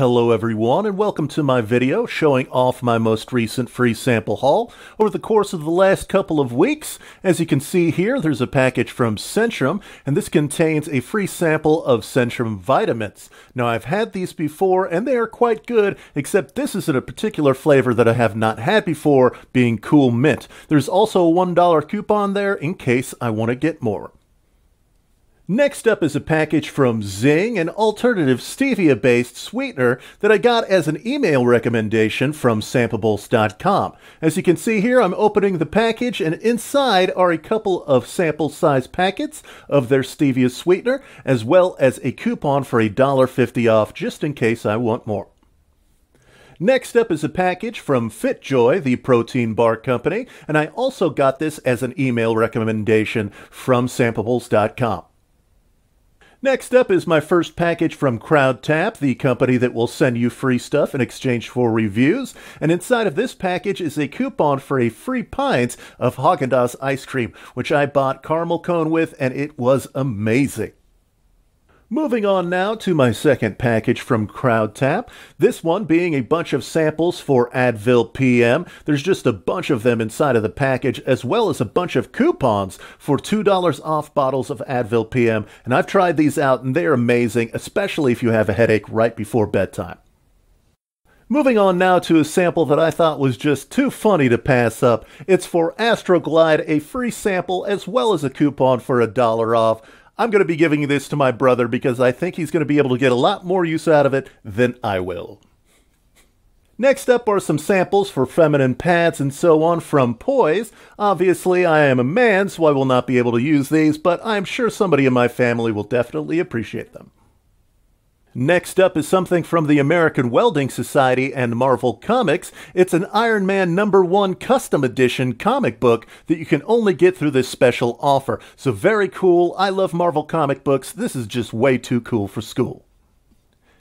Hello everyone, and welcome to my video showing off my most recent free sample haul over the course of the last couple of weeks. As you can see here, there's a package from Centrum, and this contains a free sample of Centrum Vitamins. Now, I've had these before, and they are quite good, except this is in a particular flavor that I have not had before, being Cool Mint. There's also a $1 coupon there in case I want to get more. Next up is a package from Zing, an alternative stevia-based sweetener that I got as an email recommendation from Sampables.com. As you can see here, I'm opening the package, and inside are a couple of sample-size packets of their stevia sweetener, as well as a coupon for $1.50 off, just in case I want more. Next up is a package from FitJoy, the protein bar company, and I also got this as an email recommendation from Sampables.com. Next up is my first package from CrowdTap, the company that will send you free stuff in exchange for reviews. And inside of this package is a coupon for a free pint of Haagen-Dazs ice cream, which I bought caramel cone with, and it was amazing. Moving on now to my second package from CrowdTap, this one being a bunch of samples for Advil PM. There's just a bunch of them inside of the package, as well as a bunch of coupons for $2 off bottles of Advil PM, and I've tried these out, and they're amazing, especially if you have a headache right before bedtime. Moving on now to a sample that I thought was just too funny to pass up. It's for Astroglide, a free sample as well as a coupon for $1 off. I'm going to be giving this to my brother because I think he's going to be able to get a lot more use out of it than I will. Next up are some samples for feminine pads and so on from Poise. Obviously, I am a man, so I will not be able to use these, but I'm sure somebody in my family will definitely appreciate them. Next up is something from the American Welding Society and Marvel Comics. It's an Iron Man #1 custom edition comic book that you can only get through this special offer. So very cool. I love Marvel comic books. This is just way too cool for school.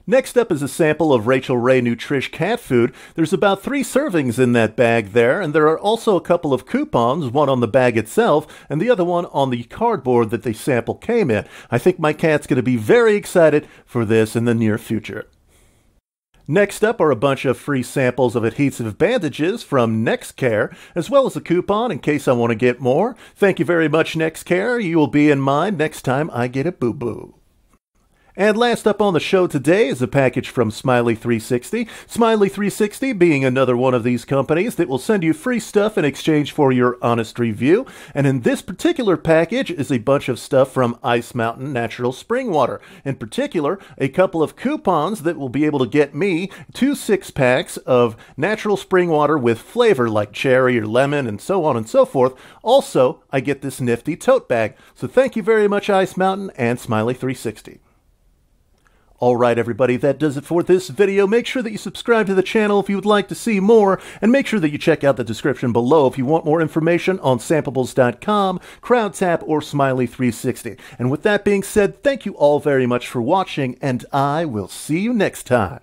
Next up is a sample of Rachael Ray Nutrish cat food. There's about 3 servings in that bag there, and there are also a couple of coupons, one on the bag itself, and the other one on the cardboard that the sample came in. I think my cat's going to be very excited for this in the near future. Next up are a bunch of free samples of adhesive bandages from Nexcare, as well as a coupon in case I want to get more. Thank you very much, Nexcare. You will be in mind next time I get a boo-boo. And last up on the show today is a package from Smiley360. Smiley360 being another one of these companies that will send you free stuff in exchange for your honest review. And in this particular package is a bunch of stuff from Ice Mountain Natural Spring Water. In particular, a couple of coupons that will be able to get me 2 six-packs of natural spring water with flavor like cherry or lemon and so on and so forth. Also, I get this nifty tote bag. So thank you very much, Ice Mountain and Smiley360. Alright everybody, that does it for this video. Make sure that you subscribe to the channel if you would like to see more, and make sure that you check out the description below if you want more information on Sampables.com, CrowdTap, or Smiley360. And with that being said, thank you all very much for watching, and I will see you next time.